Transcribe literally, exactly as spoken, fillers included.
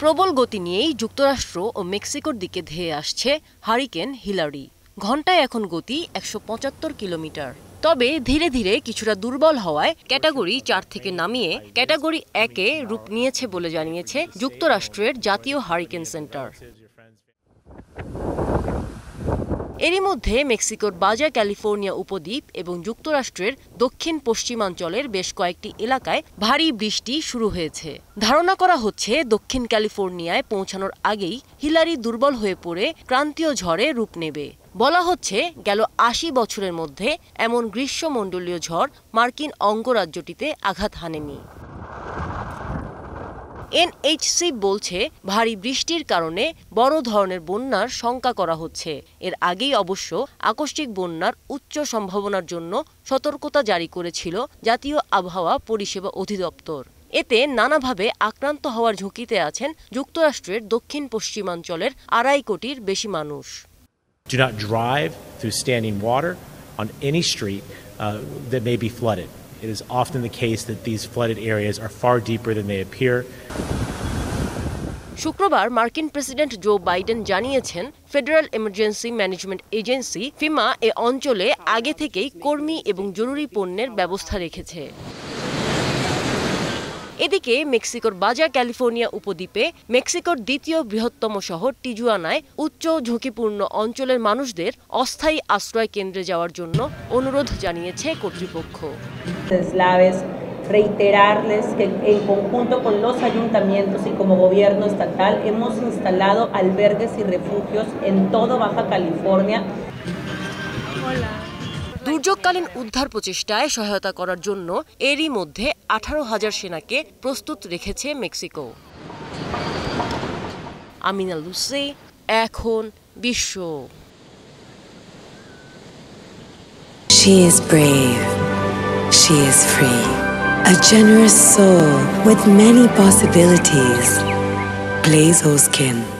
প্রবল গতি নিয়েই যুক্তরাষ্ট্র ও মেক্সিকোর দিকে ধেয়ে আসছে হারিকেন হিলারি। ঘন্টায় এখন গতি একশো পঁচাত্তর কিলোমিটার। তবে ধীরে ধীরে কিছুটা দুর্বল হওয়ায় ক্যাটাগরি চার থেকে নামিয়ে ক্যাটাগরি এক এ রূপ নিয়েছে বলে জানিয়েছে যুক্তরাষ্ট্রের জাতীয় হারিকেন সেন্টার। এরই মধ্যে মেক্সিকোর বাজা ক্যালিফোর্নিয়া উপদ্বীপ এবং যুক্তরাষ্ট্রের দক্ষিণ পশ্চিমাঞ্চলের বেশ কয়েকটি এলাকায় ভারী বৃষ্টি শুরু হয়েছে। ধারণা করা হচ্ছে দক্ষিণ ক্যালিফোর্নিয়ায় পৌঁছানোর আগেই হিলারি দুর্বল হয়ে পড়ে ক্রান্তীয় ঝড়ে রূপ নেবে। বলা হচ্ছে গেল আশি বছরের মধ্যে এমন গ্রীষ্মমণ্ডলীয় ঝড় মার্কিন অঙ্গরাজ্যটিতে আঘাত হানেনি। এন এইচ সি বলছে ভারী বৃষ্টির কারণে বড় ধরনের বন্যার শঙ্কা করা হচ্ছে। এর আগেই অবশ্য আকস্মিক বন্যার উচ্চ সম্ভাবনার জন্য সতর্কতা জারি করেছিল জাতীয় আবহাওয়া পরিষেবা অধিদপ্তর। এতে নানাভাবে আক্রান্ত হওয়ার ঝুঁকিতে আছেন যুক্তরাষ্ট্রের দক্ষিণ পশ্চিমাঞ্চলের আড়াই কোটির বেশি মানুষ। Do not drive through standing water on any street uh, that may be flooded. It is often the case that these flooded areas are far deeper than they appear. শুক্রবার মার্কিন প্রেসিডেন্ট জো বাইডেন জানিয়েছেন federal emergency management agency FEMA এ অঞ্চলে আগে থেকেই কর্মী এবং জরুরি পণ্যের ব্যবস্থা রেখেছে। এদিকে মেক্সিকোর বাজা ক্যালিফোর্নিয়া উপদ্বীপে মেক্সিকোর দ্বিতীয় বৃহত্তম শহর টিজুয়ানায় উচ্চ ঝুঁকিপূর্ণ অঞ্চলের মানুষদের অস্থায়ী আশ্রয় কেন্দ্রে যাওয়ার জন্য অনুরোধ জানিয়েছে কর্তৃপক্ষ। reiterarles que en conjunto con los ayuntamientos y como gobierno estatal hemos instalado albergues y refugios en todo Baja California. দুর্যোগকালীন উদ্ধার প্রচেষ্টায় সহায়তা করার জন্য এরই মধ্যে আঠারো হাজার সেনাকে প্রস্তুত রেখেছে মেক্সিকো। আমিনা লুসে, এখন বিশ্ব। She is brave. She is free. A generous soul with many possibilities. Blaze her skin.